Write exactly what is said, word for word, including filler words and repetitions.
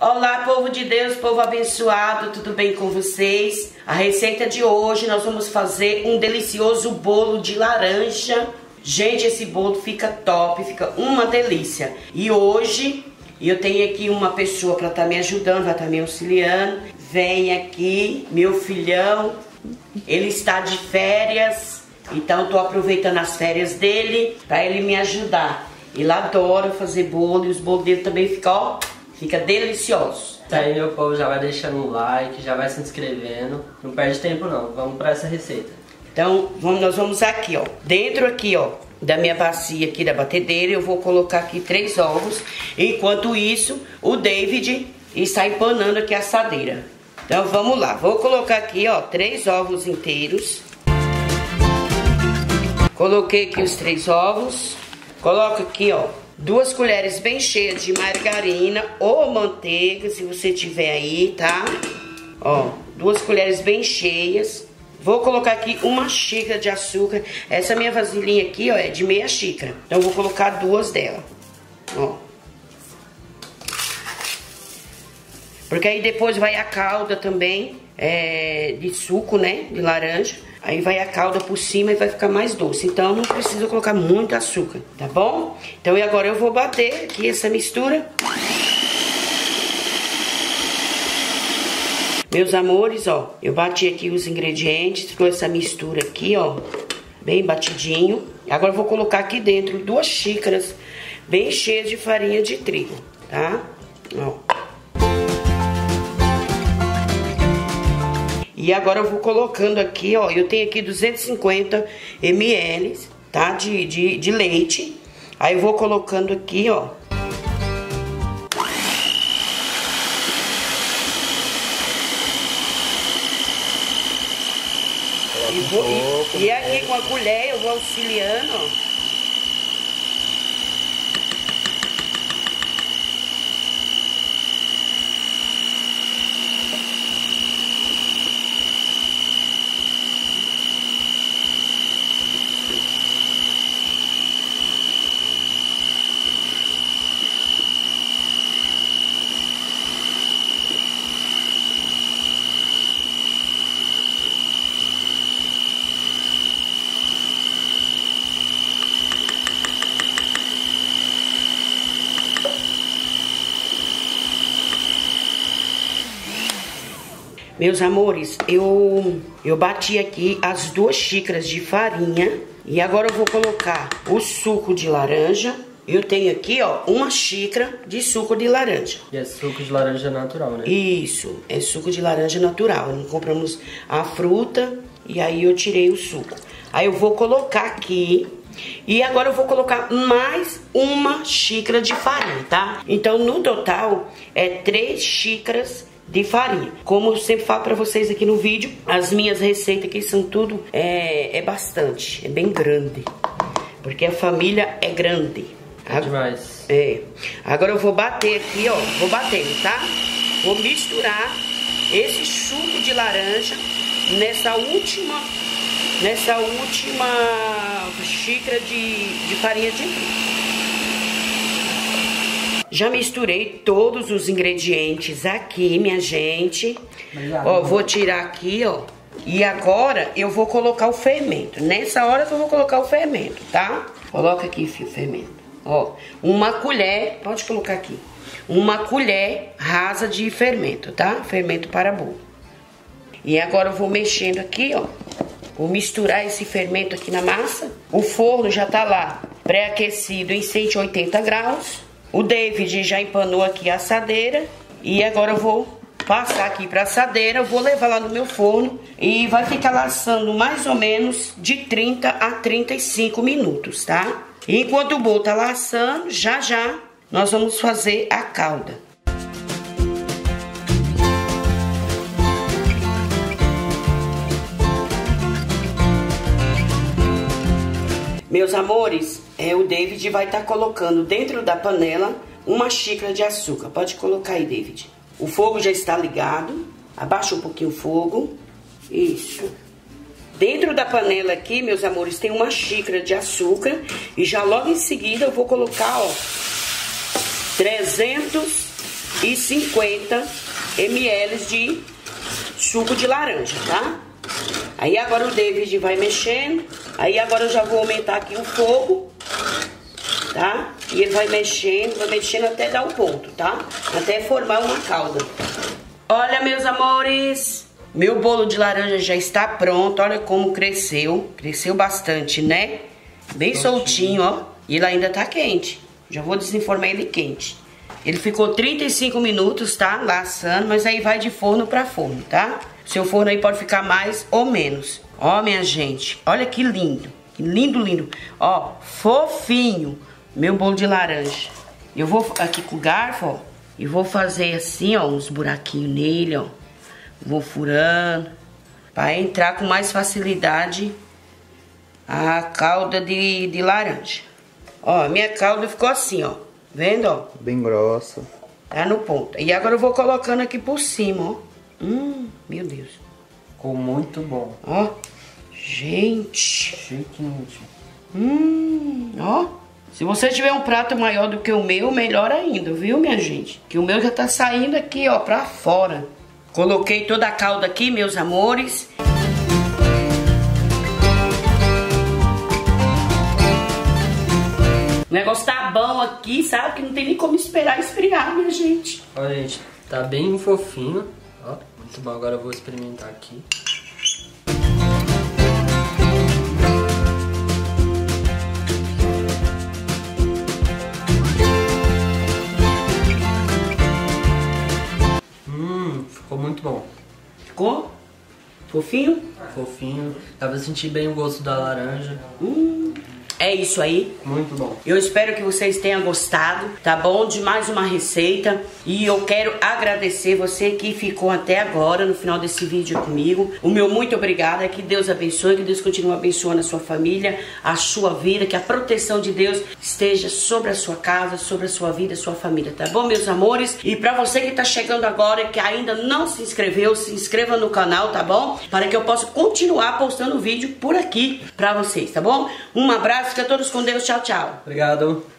Olá, povo de Deus, povo abençoado, tudo bem com vocês? A receita de hoje nós vamos fazer um delicioso bolo de laranja. Gente, esse bolo fica top, fica uma delícia. E hoje eu tenho aqui uma pessoa para estar me ajudando, para estar me auxiliando. Vem aqui, meu filhão, ele está de férias, então estou aproveitando as férias dele para ele me ajudar. Ele adora fazer bolo e os bolos dele também ficam, ó, fica delicioso. Tá aí, meu povo, já vai deixando um like, já vai se inscrevendo. Não perde tempo não, vamos para essa receita. Então, vamos, nós vamos aqui, ó. Dentro aqui, ó, da minha bacia aqui da batedeira, eu vou colocar aqui três ovos. Enquanto isso, o David está empanando aqui a assadeira. Então, vamos lá. Vou colocar aqui, ó, três ovos inteiros. Coloquei aqui os três ovos. Coloco aqui, ó, duas colheres bem cheias de margarina ou manteiga, se você tiver aí, tá? Ó, duas colheres bem cheias. Vou colocar aqui uma xícara de açúcar. Essa minha vasilhinha aqui, ó, é de meia xícara. Então, eu vou colocar duas dela, ó. Porque aí depois vai a calda também, é, de suco, né, de laranja. Aí vai a calda por cima e vai ficar mais doce. Então, não precisa colocar muito açúcar, tá bom? Então, e agora eu vou bater aqui essa mistura. Meus amores, ó, eu bati aqui os ingredientes, ficou essa mistura aqui, ó, bem batidinho. Agora eu vou colocar aqui dentro duas xícaras bem cheias de farinha de trigo, tá? Ó. E agora eu vou colocando aqui, ó, eu tenho aqui duzentos e cinquenta mililitros, tá, de, de, de leite. Aí eu vou colocando aqui, ó. E, vou, e, e aqui com a colher eu vou auxiliando, ó. Meus amores, eu, eu bati aqui as duas xícaras de farinha e agora eu vou colocar o suco de laranja. Eu tenho aqui, ó, uma xícara de suco de laranja. E é suco de laranja natural, né? Isso, é suco de laranja natural. Nós compramos a fruta e aí eu tirei o suco. Aí eu vou colocar aqui e agora eu vou colocar mais uma xícara de farinha, tá? Então, no total, é três xícaras de farinha. Como eu sempre falo pra vocês aqui no vídeo, as minhas receitas aqui são tudo, é, é bastante, é bem grande, porque a família é grande. É demais. É. Agora eu vou bater aqui, ó, vou batendo, tá? Vou misturar esse suco de laranja nessa última, nessa última xícara de, de farinha de trigo. Já misturei todos os ingredientes aqui, minha gente. Obrigado. Ó, vou tirar aqui, ó. E agora eu vou colocar o fermento. Nessa hora que eu vou colocar o fermento, tá? Coloca aqui, fio, fermento. Ó, uma colher, pode colocar aqui. Uma colher rasa de fermento, tá? Fermento para bolo. E agora eu vou mexendo aqui, ó. Vou misturar esse fermento aqui na massa. O forno já tá lá, pré-aquecido em cento e oitenta graus. O David já empanou aqui a assadeira e agora eu vou passar aqui para a assadeira, vou levar lá no meu forno e vai ficar assando mais ou menos de trinta a trinta e cinco minutos, tá? Enquanto o bolo tá lá assando, já já nós vamos fazer a calda. Meus amores, é, o David vai estar tá colocando dentro da panela uma xícara de açúcar. Pode colocar aí, David. O fogo já está ligado. Abaixa um pouquinho o fogo. Isso. Dentro da panela aqui, meus amores, tem uma xícara de açúcar. E já logo em seguida eu vou colocar, ó, 300 e cinquenta mililitros de suco de laranja, tá? Aí agora o David vai mexendo. Aí agora eu já vou aumentar aqui o fogo, tá? E ele vai mexendo, vai mexendo até dar o ponto, tá? Até formar uma calda. Olha, meus amores, meu bolo de laranja já está pronto. Olha como cresceu. Cresceu bastante, né? Bem soltinho, ó. E ele ainda tá quente. Já vou desenformar ele quente. Ele ficou trinta e cinco minutos, tá? Laçando, mas aí vai de forno pra forno, tá? Seu forno aí pode ficar mais ou menos. Ó, minha gente, olha que lindo. Que lindo, lindo. Ó, fofinho meu bolo de laranja. Eu vou aqui com o garfo, ó. E vou fazer assim, ó, uns buraquinhos nele, ó. Vou furando. Pra entrar com mais facilidade a calda de, de laranja. Ó, minha calda ficou assim, ó. Vendo, ó? Bem grossa. Tá no ponto. E agora eu vou colocando aqui por cima, ó. Hum, meu Deus. Ficou muito bom. Ó. Gente. Chiquinho. Hum, ó. Se você tiver um prato maior do que o meu, melhor ainda, viu, minha gente? Que o meu já tá saindo aqui, ó, pra fora. Coloquei toda a calda aqui, meus amores. O negócio tá bom aqui, sabe? Que não tem nem como esperar esfriar, minha gente. Olha, gente, tá bem fofinho. Ó, muito bom. Agora eu vou experimentar aqui. Hum, ficou muito bom. Ficou? Fofinho? Fofinho. Dá pra sentir bem o gosto da laranja. Hum. É isso aí. Muito bom. Eu espero que vocês tenham gostado, tá bom? De mais uma receita. E eu quero agradecer você que ficou até agora, no final desse vídeo comigo. O meu muito obrigada. Que Deus abençoe, que Deus continue abençoando a sua família, a sua vida. Que a proteção de Deus esteja sobre a sua casa, sobre a sua vida, a sua família, tá bom, meus amores? E pra você que tá chegando agora, que ainda não se inscreveu, se inscreva no canal, tá bom? Para que eu possa continuar postando vídeo por aqui pra vocês, tá bom? Um abraço. Fica todos com Deus. Tchau, tchau. Obrigado.